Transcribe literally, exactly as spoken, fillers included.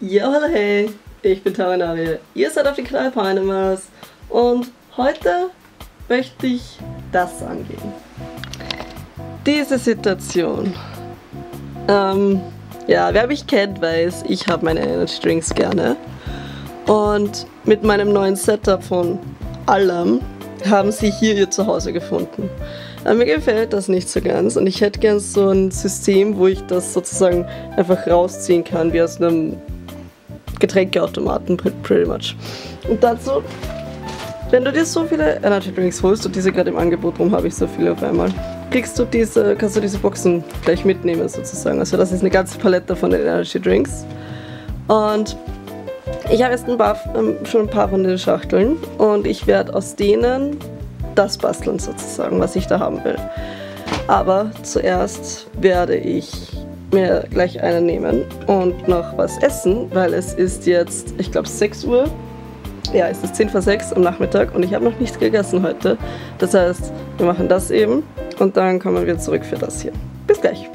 Jo, hallo, hey, ich bin Taua Nari, ihr seid auf dem Kanal Power Animals und heute möchte ich das angehen. Diese Situation. Ähm, ja, wer mich kennt, weiß, ich habe meine Energy Drinks gerne. Und mit meinem neuen Setup von allem haben sie hier ihr Zuhause gefunden. Aber mir gefällt das nicht so ganz und ich hätte gern so ein System, wo ich das sozusagen einfach rausziehen kann, wie aus einem Getränkeautomaten, pretty much. Und dazu, wenn du dir so viele Energy Drinks holst und diese gerade im Angebot rum, habe ich so viele auf einmal, kriegst du diese, kannst du diese Boxen gleich mitnehmen sozusagen. Also das ist eine ganze Palette von den Energy Drinks. Und ich habe jetzt ein paar, schon ein paar von den Schachteln und ich werde aus denen das basteln sozusagen, was ich da haben will. Aber zuerst werde ich mir gleich einen nehmen und noch was essen, weil es ist jetzt, ich glaube, sechs Uhr. Ja, es ist zehn vor sechs am Nachmittag und ich habe noch nichts gegessen heute. Das heißt, wir machen das eben und dann kommen wir zurück für das hier. Bis gleich!